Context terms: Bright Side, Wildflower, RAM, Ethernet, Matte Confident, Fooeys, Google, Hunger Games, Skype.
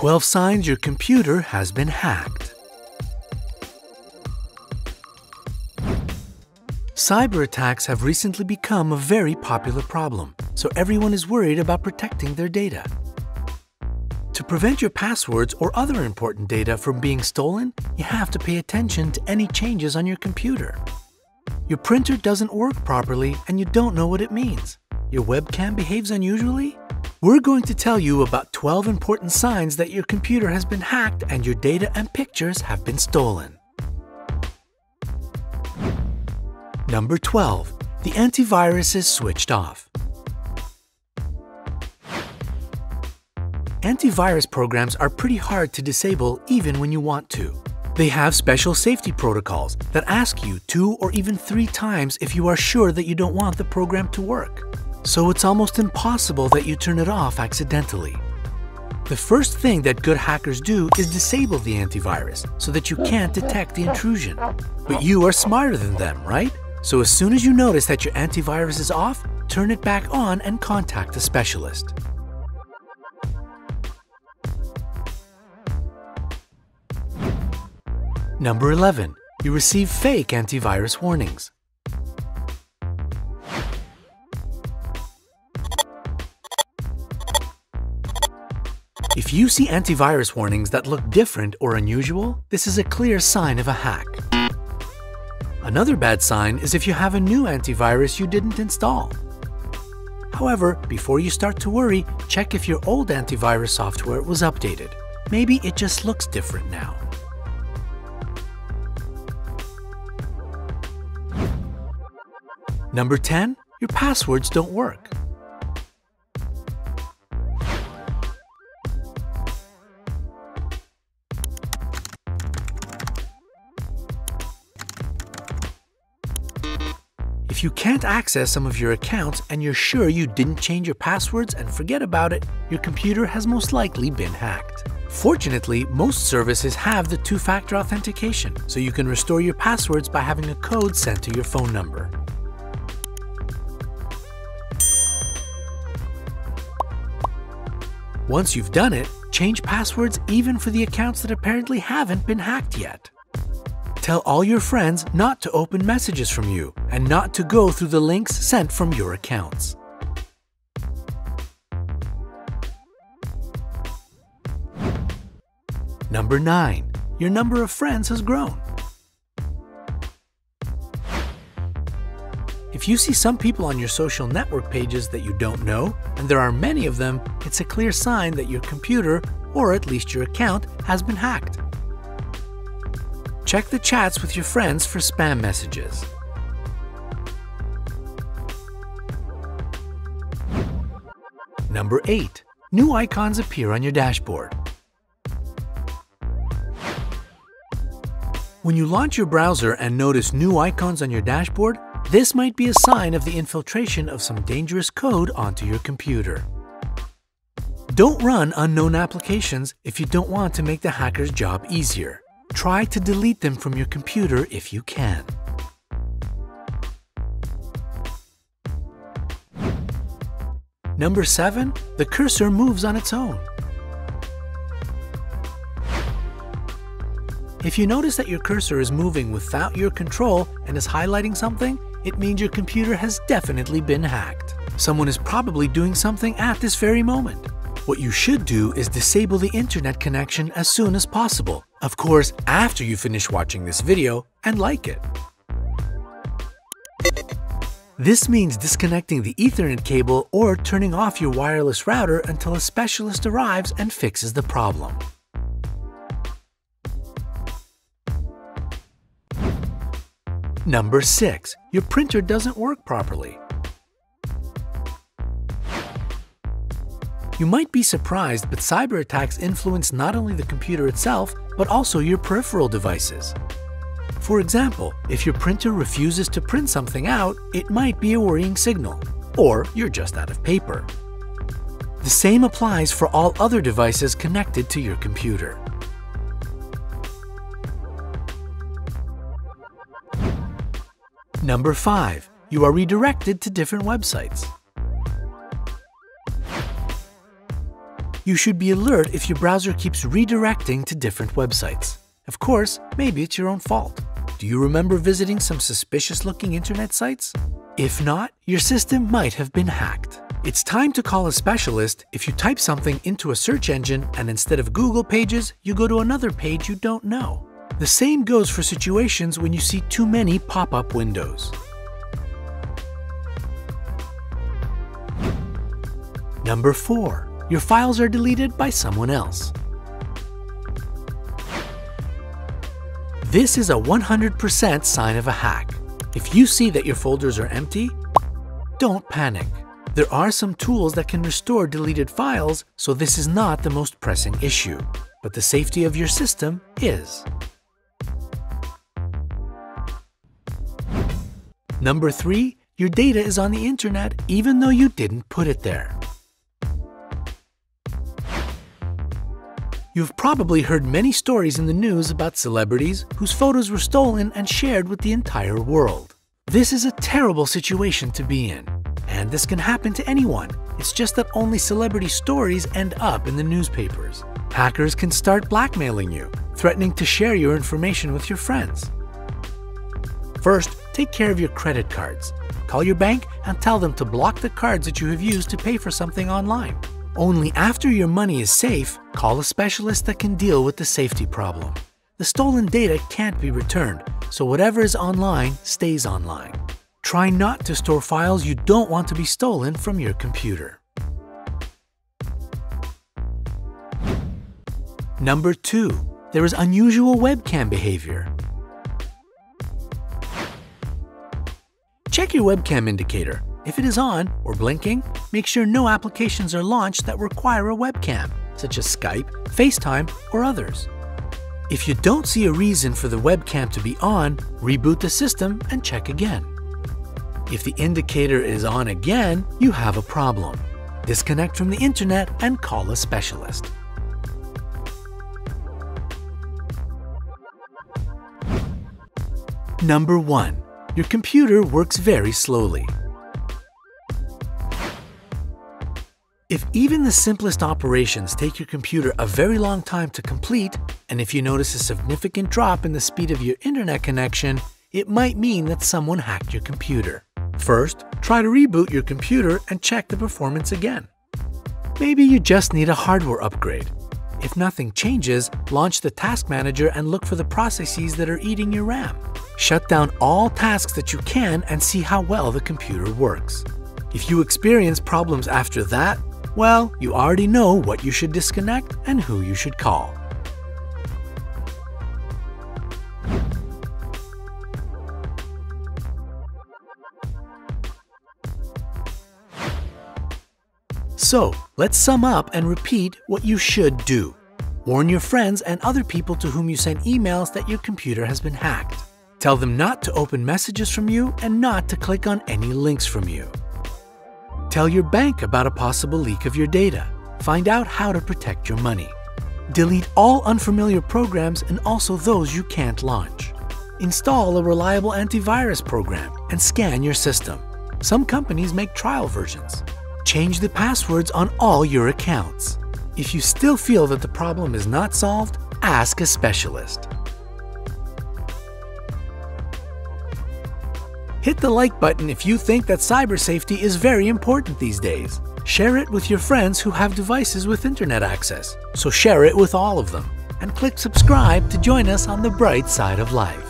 12 signs your computer has been hacked. Cyber attacks have recently become a very popular problem, so everyone is worried about protecting their data. To prevent your passwords or other important data from being stolen, you have to pay attention to any changes on your computer. Your printer doesn't work properly and you don't know what it means. Your webcam behaves unusually. We're going to tell you about 12 important signs that your computer has been hacked and your data and pictures have been stolen. Number 12. The antivirus is switched off. Antivirus programs are pretty hard to disable even when you want to. They have special safety protocols that ask you 2 or even 3 times if you are sure that you don't want the program to work. So it's almost impossible that you turn it off accidentally. The first thing that good hackers do is disable the antivirus so that you can't detect the intrusion. But you are smarter than them, right? So as soon as you notice that your antivirus is off, turn it back on and contact a specialist. Number 11. You receive fake antivirus warnings. If you see antivirus warnings that look different or unusual, this is a clear sign of a hack. Another bad sign is if you have a new antivirus you didn't install. However, before you start to worry, check if your old antivirus software was updated. Maybe it just looks different now. Number 10. Your passwords don't work. If you can't access some of your accounts and you're sure you didn't change your passwords and forget about it, your computer has most likely been hacked. Fortunately, most services have the 2-factor authentication, so you can restore your passwords by having a code sent to your phone number. Once you've done it, change passwords even for the accounts that apparently haven't been hacked yet. Tell all your friends not to open messages from you and not to go through the links sent from your accounts. Number 9. Your number of friends has grown. If you see some people on your social network pages that you don't know, and there are many of them, it's a clear sign that your computer, or at least your account, has been hacked. Check the chats with your friends for spam messages. Number 8. New icons appear on your dashboard. When you launch your browser and notice new icons on your dashboard, this might be a sign of the infiltration of some dangerous code onto your computer. Don't run unknown applications if you don't want to make the hacker's job easier. Try to delete them from your computer if you can. Number 7. The cursor moves on its own. If you notice that your cursor is moving without your control and is highlighting something, it means your computer has definitely been hacked. Someone is probably doing something at this very moment. What you should do is disable the internet connection as soon as possible. Of course, after you finish watching this video and like it. This means disconnecting the Ethernet cable or turning off your wireless router until a specialist arrives and fixes the problem. Number 6. Your printer doesn't work properly. You might be surprised, but cyber attacks influence not only the computer itself, but also your peripheral devices. For example, if your printer refuses to print something out, it might be a worrying signal, or you're just out of paper. The same applies for all other devices connected to your computer. Number 5. You are redirected to different websites. You should be alert if your browser keeps redirecting to different websites. Of course, maybe it's your own fault. Do you remember visiting some suspicious-looking internet sites? If not, your system might have been hacked. It's time to call a specialist if you type something into a search engine and instead of Google pages, you go to another page you don't know. The same goes for situations when you see too many pop-up windows. Number 4. Your files are deleted by someone else. This is a 100% sign of a hack. If you see that your folders are empty, don't panic. There are some tools that can restore deleted files, so this is not the most pressing issue. But the safety of your system is. Number 3, your data is on the internet even though you didn't put it there. You've probably heard many stories in the news about celebrities whose photos were stolen and shared with the entire world. This is a terrible situation to be in, and this can happen to anyone. It's just that only celebrity stories end up in the newspapers. Hackers can start blackmailing you, threatening to share your information with your friends. First, take care of your credit cards. Call your bank and tell them to block the cards that you have used to pay for something online. Only after your money is safe, call a specialist that can deal with the safety problem. The stolen data can't be returned, so whatever is online stays online. Try not to store files you don't want to be stolen from your computer. Number 2. There is unusual webcam behavior. Check your webcam indicator. If it is on or blinking, make sure no applications are launched that require a webcam, such as Skype, FaceTime, or others. If you don't see a reason for the webcam to be on, reboot the system and check again. If the indicator is on again, you have a problem. Disconnect from the internet and call a specialist. Number 1. Your computer works very slowly. If even the simplest operations take your computer a very long time to complete, and if you notice a significant drop in the speed of your internet connection, it might mean that someone hacked your computer. First, try to reboot your computer and check the performance again. Maybe you just need a hardware upgrade. If nothing changes, launch the task manager and look for the processes that are eating your RAM. Shut down all tasks that you can and see how well the computer works. If you experience problems after that, well, you already know what you should disconnect and who you should call. So, let's sum up and repeat what you should do. Warn your friends and other people to whom you send emails that your computer has been hacked. Tell them not to open messages from you and not to click on any links from you. Tell your bank about a possible leak of your data. Find out how to protect your money. Delete all unfamiliar programs and also those you can't launch. Install a reliable antivirus program and scan your system. Some companies make trial versions. Change the passwords on all your accounts. If you still feel that the problem is not solved, ask a specialist. Hit the like button if you think that cyber safety is very important these days. Share it with your friends who have devices with internet access, so share it with all of them. And click subscribe to join us on the bright side of life.